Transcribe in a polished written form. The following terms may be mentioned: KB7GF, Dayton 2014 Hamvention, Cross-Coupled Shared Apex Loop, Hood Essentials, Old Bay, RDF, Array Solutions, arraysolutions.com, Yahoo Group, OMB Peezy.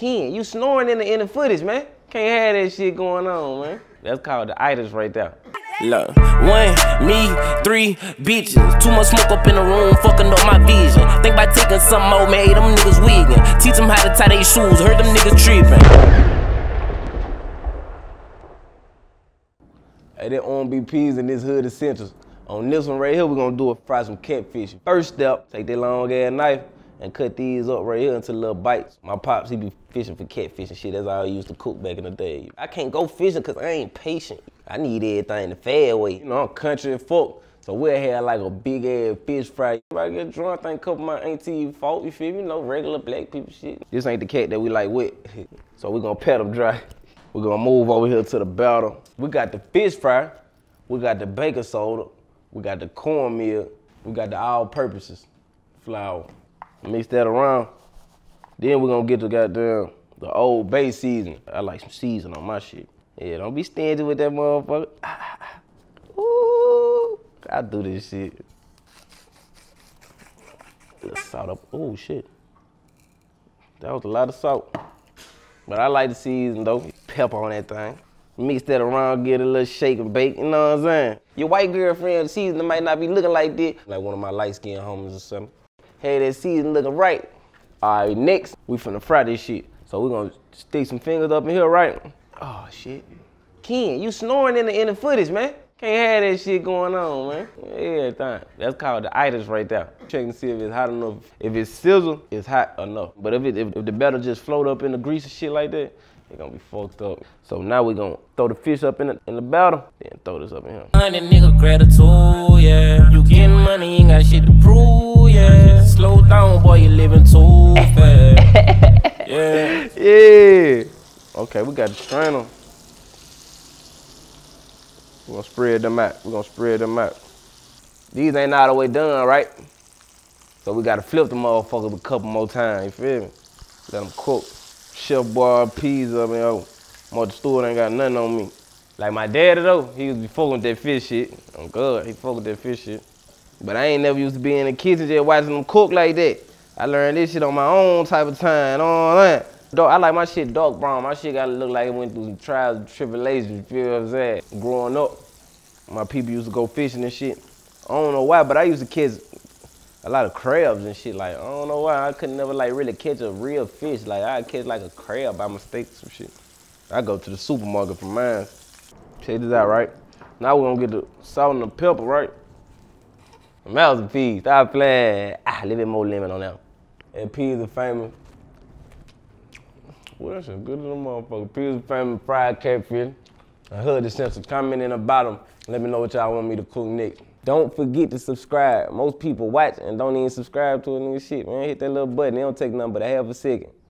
kin. You snoring in the end of footage, man. Can't have that shit going on, man. That's called the itis right there. Look, one, me, three, bitches. Too much smoke up in the room, fucking up my vision. Think by taking something old, man, them niggas wiggin'. Teach them how to tie their shoes, heard them niggas trippin'. Hey, that OMB Peezy and this Hood Essentials. On this one right here, we're gonna do it, fry some catfish. First step, take that long ass knife and cut these up right here into little bites. My pops, he be fishing for catfish and shit. That's all I used to cook back in the day. I can't go fishing cause I ain't patient. I need everything the fair way. You know, I'm country folk, so we'll have like a big ass fish fry. Everybody get drunk, think couple my auntie fault, you feel me? You know, regular black people shit. This ain't the cat that we like wet, so we're gonna pat them dry. We're gonna move over here to the batter. We got the fish fry, we got the baking soda, we got the cornmeal, we got the all-purposes flour. Mix that around. Then we're gonna get the goddamn, the Old Bay seasoning. I like some seasoning on my shit. Yeah, don't be standing with that motherfucker. Ooh, I do this shit. Let's salt up. Oh shit, that was a lot of salt. But I like the season though. Pepper on that thing. Mix that around, get a little shake and bake. You know what I'm saying? Your white girlfriend season might not be looking like this. Like one of my light skinned homies or something. Hey, that season looking right. All right, next we finna fry this shit. So we're gonna stick some fingers up in here, right? Oh shit. Ken, you snoring in the end of footage, man. Can't have that shit going on, man. Everything. That's called the itis right there. Check and see if it's hot enough. If it's sizzle, it's hot enough. But if the batter just float up in the grease and shit like that, it's gonna be fucked up. So now we're gonna throw the fish up in the batter, then throw this up in here. Money, nigga, gratitude, yeah. You getting money, ain't got shit to prove, yeah. Slow down, boy, you living too fast. Yeah. Yeah. Okay, we gotta strain them. We're gonna spread them out. We're gonna spread them out. These ain't all the way done, right? So we gotta flip the motherfuckers a couple more times, you feel me? Let them cook. Chef Bar Peas up in here. Mother Stewart ain't got nothing on me. Like my daddy though, he used to be fucking with that fish shit. Oh God, he fucking with that fish shit. But I ain't never used to be in the kitchen just watching them cook like that. I learned this shit on my own type of time, online. I like my shit dark brown. My shit gotta look like it went through some trials and tribulations, you feel what I'm saying? Growing up, my people used to go fishing and shit. I don't know why, but I used to catch a lot of crabs and shit. Like, I don't know why, I could never like really catch a real fish. Like, I'd catch like a crab by mistake or some shit. I go to the supermarket for mine. Check this out, right? Now we're gonna get the salt and the pepper, right? Mouth and peas, stop playing. Ah, a little bit more lemon on that. And peas are famous. Well, that's a good little motherfucker. Peas family fried catfish. I heard the sense of comment in the bottom. Let me know what y'all want me to cook next. Don't forget to subscribe. Most people watch and don't even subscribe to a nigga shit, man. Hit that little button. It don't take nothing but a half a second.